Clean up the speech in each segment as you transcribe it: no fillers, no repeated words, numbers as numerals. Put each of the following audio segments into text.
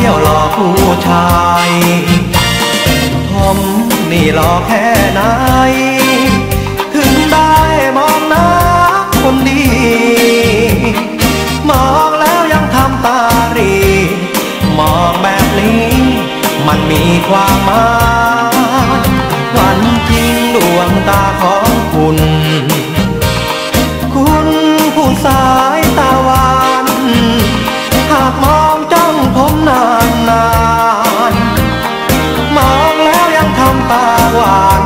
ที่ยวหลอกผู้ชายผมนี่หลอกแค่ไหนถึงได้มองหน้าคนดีมองแล้วยังทำตารีมองแบบนี้มันมีความหมายวันจริงดวงตาของคุณผู้สายตาหวานหากมองจ้องผมนานๆมองแล้วยังทำตาหวาน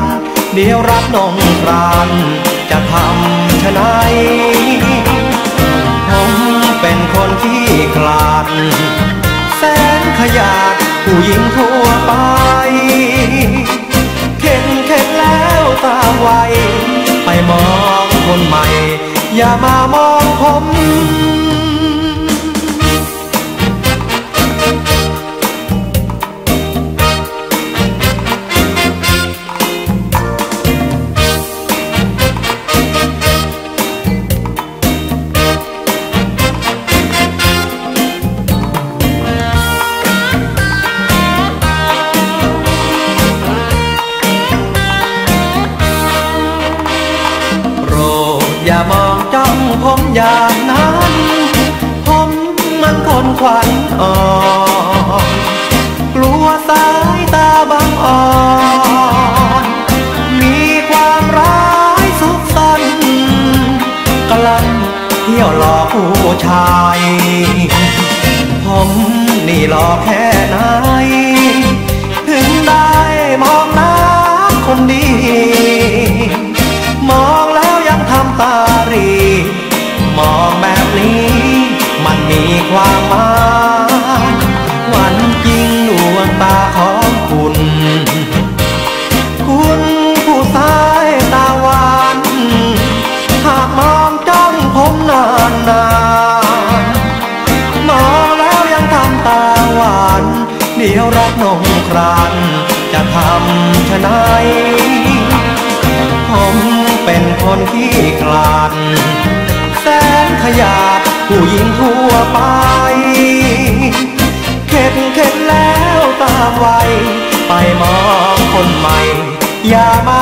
เดี๋ยวรับน้องปราณจะทำเช่นไรผมเป็นคนที่กลาดแสนขยาดผู้หญิงทั่วไปเข็ดแล้วตาไวไปมองคนใหม่อย่ามามองผมอย่ามองจ้องผมอย่างนั้นผมมันคนขวัญอ่อนกลัวสายตาบังอ่อนมีความร้ายซุกซ่อนกลั่นเที่ยวหลอกผู้ชายผมนี่หลอกแค่ไหนถึงได้มองหน้าคนดีมองแล้วยังทำตารีมองแบบนี้มันมีความหมายวันจริงดวงตาของคุณผู้สายตาหวานหากมองจ้องผมนานๆมองแล้วยังทำตาหวานเดี๋ยวรักน้องครานจะทำชะไหนผมเป็นคนที่กลาดแสนขยาดผู้หญิงทั่วไปเข็ดแล้วตาไวไปมองคนใหม่อย่ามา